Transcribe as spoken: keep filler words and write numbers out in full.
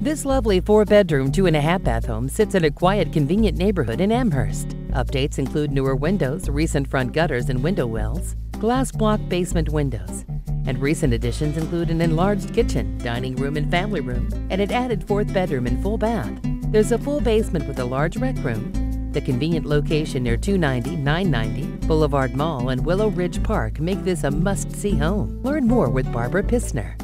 This lovely four-bedroom, two-and-a-half-bath home sits in a quiet, convenient neighborhood in Amherst. Updates include newer windows, recent front gutters and window wells, glass block basement windows. And recent additions include an enlarged kitchen, dining room and family room, and an added fourth bedroom and full bath. There's a full basement with a large rec room. The convenient location near two ninety, nine ninety, Boulevard Mall and Willow Ridge Park make this a must-see home. Learn more with Barbara Pistner.